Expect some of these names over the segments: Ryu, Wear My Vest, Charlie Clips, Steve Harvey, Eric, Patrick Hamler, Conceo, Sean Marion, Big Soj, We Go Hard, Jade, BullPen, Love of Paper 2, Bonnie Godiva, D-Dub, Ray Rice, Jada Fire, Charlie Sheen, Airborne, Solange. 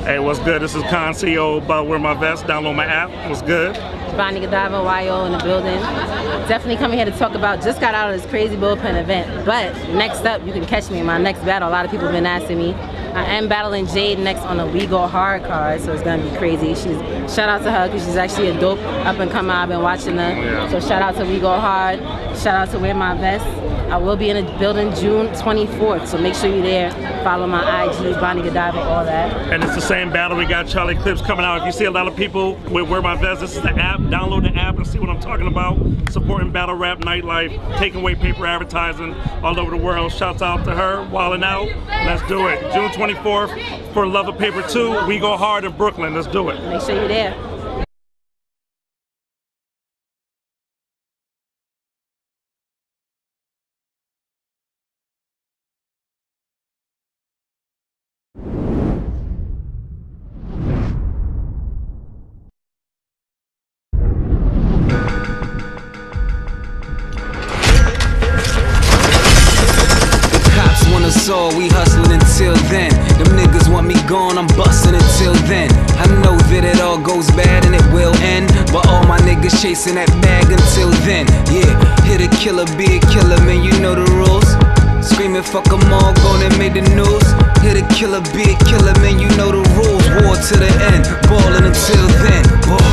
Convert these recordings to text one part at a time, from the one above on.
Hey, what's good? This is Conceo by Wear My Vest. Download my app. What's good? Bonnie Godiva, YO in the building. Definitely coming here to talk about, just got out of this crazy bullpen event. But next up, you can catch me in my next battle. A lot of people have been asking me. I am battling Jade next on the We Go Hard card, so it's gonna be crazy. Shout out to her, because she's actually a dope up and comer. I've been watching her. Yeah. So shout out to We Go Hard. Shout out to Wear My Vest. I will be in the building June 24th, so make sure you're there. Follow my IG, Bonnie Godiva, all that. And it's the same battle. We got Charlie Clips coming out. If you see a lot of people with Wear My Vest, this is the app. Download the app and see what I'm talking about. Supporting battle rap, nightlife, taking away paper advertising all over the world. Shouts out to her, wildin' out. Let's do it. June 24th for Love of Paper 2. We Go Hard in Brooklyn. Let's do it. Make sure you're there. We hustling until then. Them niggas want me gone, I'm busting until then. I know that it all goes bad and it will end, but all my niggas chasing that bag until then. Yeah, hit a killer, be a killer, man, you know the rules. Screaming fuck them all, gone and made the news. Hit a killer, be a killer, man, you know the rules. War to the end, balling until then. War.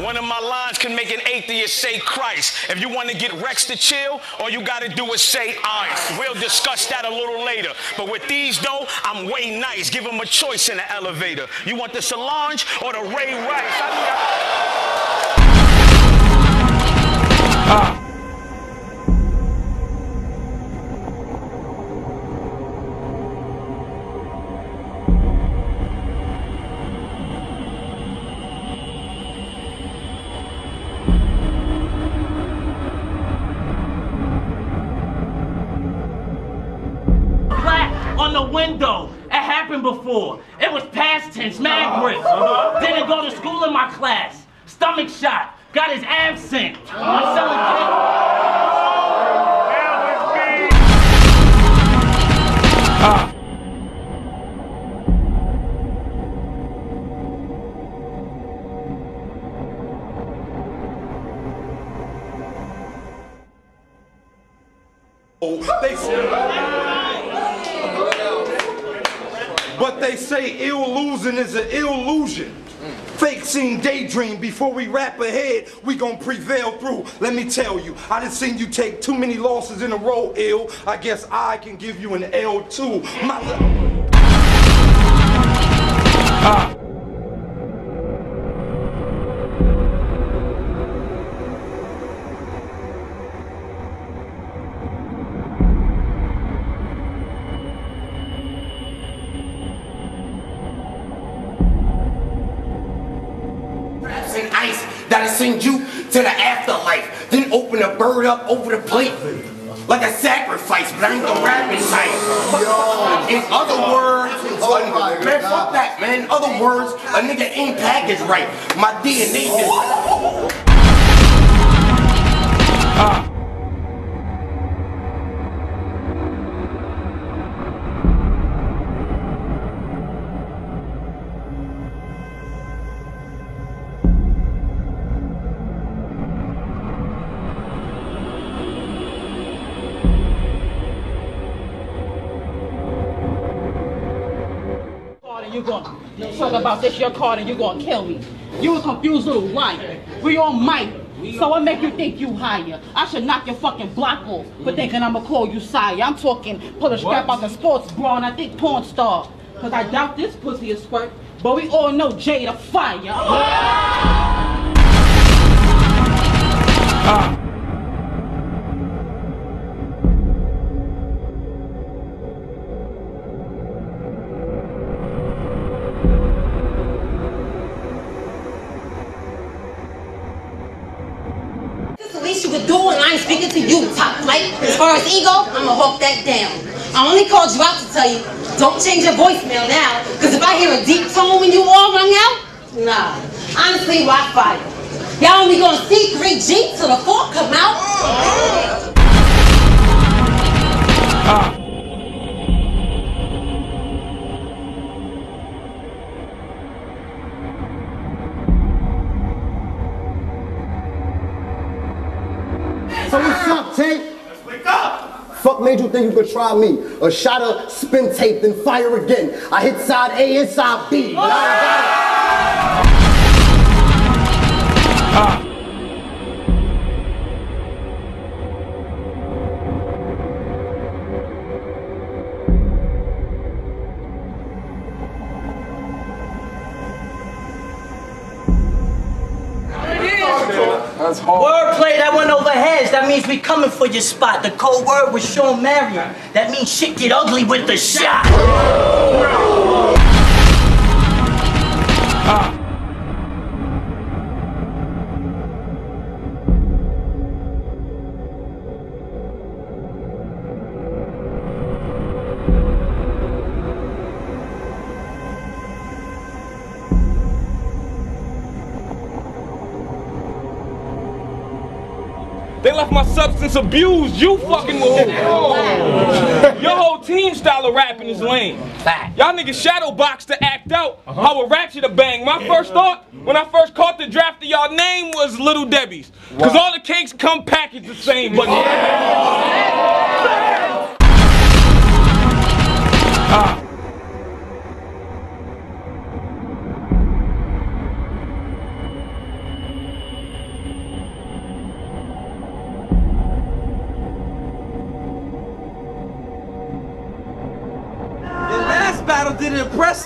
One of my lines can make an atheist say Christ. If you want to get Rex to chill, all you got to do is say ice. We'll discuss that a little later. But with these, though, I'm way nice. Give them a choice in the elevator. You want the Solange or the Ray Rice? Window. It happened before. It was past tense, mad grip. Didn't go to school in my class. Stomach shot. Got his abs sent. My son They say illusion is an illusion. Fake scene daydream. Before we rap ahead, we gon' prevail through. Let me tell you, I done seen you take too many losses in a row, ill. I guess I can give you an L too. That'll send you to the afterlife. Then open a bird up over the plate like a sacrifice, but I ain't gonna rap it tight. In other words, man, fuck that, man. In other words, a nigga ain't packaged right. My DNA is. You're gonna talk about this your card and you're gonna kill me. You a confused little liar. We on mic. So what make you think you higher? I should knock your fucking block off for thinking I'ma call you sire. I'm talking pull a strap out the sports bra and I think porn star. Cause I doubt this pussy is squirt, but we all know Jada Fire. As far as ego, I'ma hawk that down. I only called you out to tell you, don't change your voicemail now, because if I hear a deep tone when you all rung out, nah. Honestly, why fire? Y'all only gonna see 3G till the 4 come out? So what's up, Tank? Fuck made you think you could try me? A shot of spin tape, then fire again. I hit side A and side B. But I wordplay, that went over heads. That means we coming for your spot. The code word was Sean Marion. That means shit get ugly with the shot. They left my substance abused. You fucking with it. Oh. Your whole team style of rapping is lame. Y'all niggas shadow box to act out. I would rap you to bang. My first thought, when I first caught the draft of y'all name, was Little Debbie's. Cause all the cakes come packaged the same, but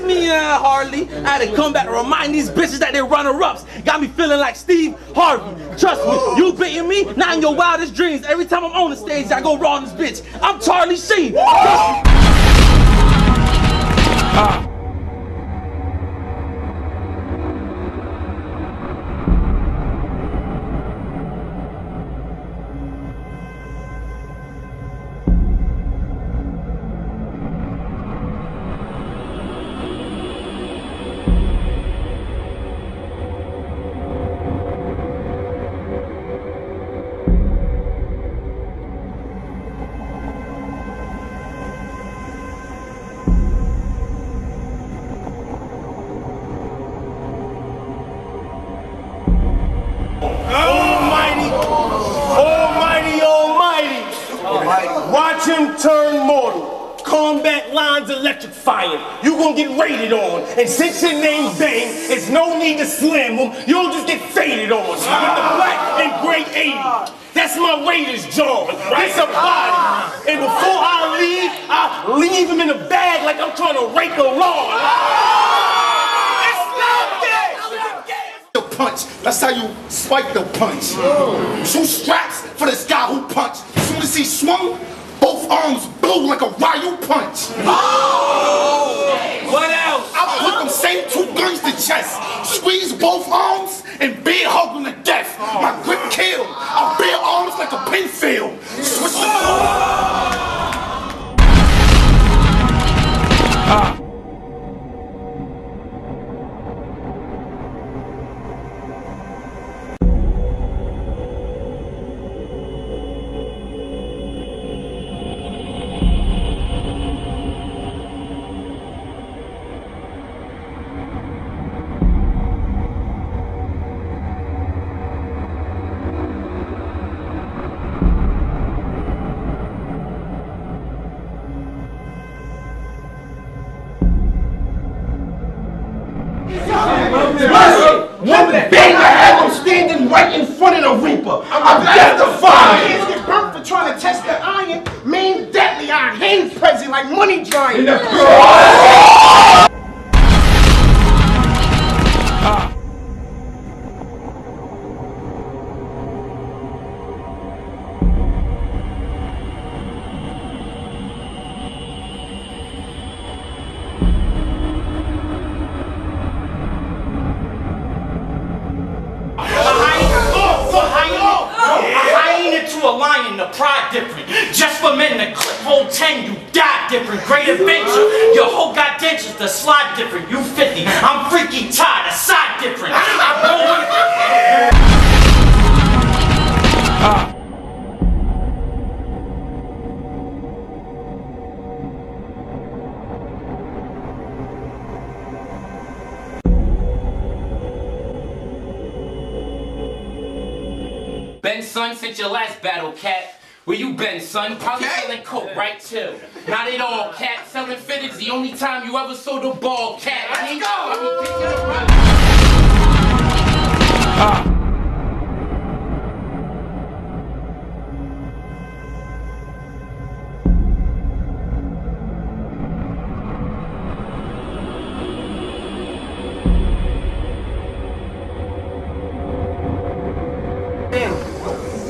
me, Harley. I had to come back to remind these bitches that they're runner-ups. Got me feeling like Steve Harvey. Trust me, you beating me? Not in your wildest dreams. Every time I'm on the stage, I go raw on this bitch. I'm Charlie Sheen. Watch him turn mortal. Combat lines electrifying. You gonna get raided on. And since your name's Bane, it's no need to slam him. You'll just get faded on. With the black and gray 80. That's my Raiders job. It's a body. And before I leave him in a bag like I'm trying to rake a lawn. It's not that. The punch. That's how you spike the punch. Two straps for this guy who punched. As soon as he swung, both arms blew like a Ryu punch. Oh! What else? I put them same two guns to chest, squeeze both arms, and bear hug them to death. My grip killed. I bear arms like a pinfield. Switch the Ah! Son, probably selling coke, right, too. Not at all, cat. Selling fitteds the only time you ever sold a ball, cat. Let's go! I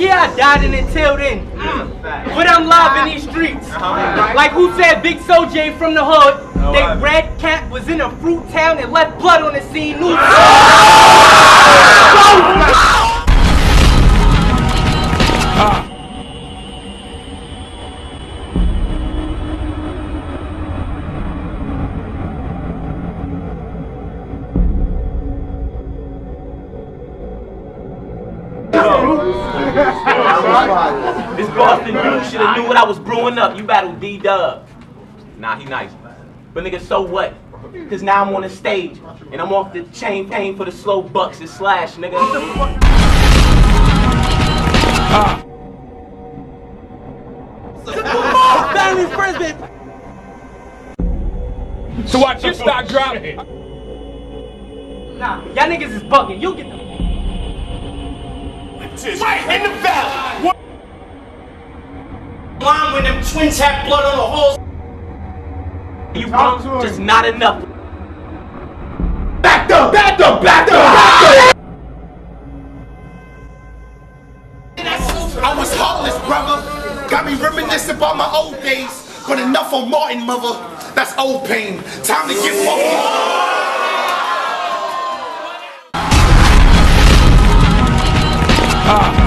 mean, I died in until then. But I'm live in these streets. Like who said Big Soj from the hood, that red cat was in a fruit town and left blood on the scene. News. This Boston dude should have knew what I was brewing up. You battled D-Dub. Nah, he nice. But nigga, so what? Cause now I'm on the stage, and I'm off the chain paying for the slow bucks and slash, nigga. So watch your stock drop. Nah, y'all niggas is bugging. You get the right in the valley. What? Line when them twins have blood on the holes. You punk, just not enough. Back up, back up, back up, back up. I was heartless, brother. Got me reminiscing about my old days. But enough on Martin, mother. That's old pain. Time to get more. Ah!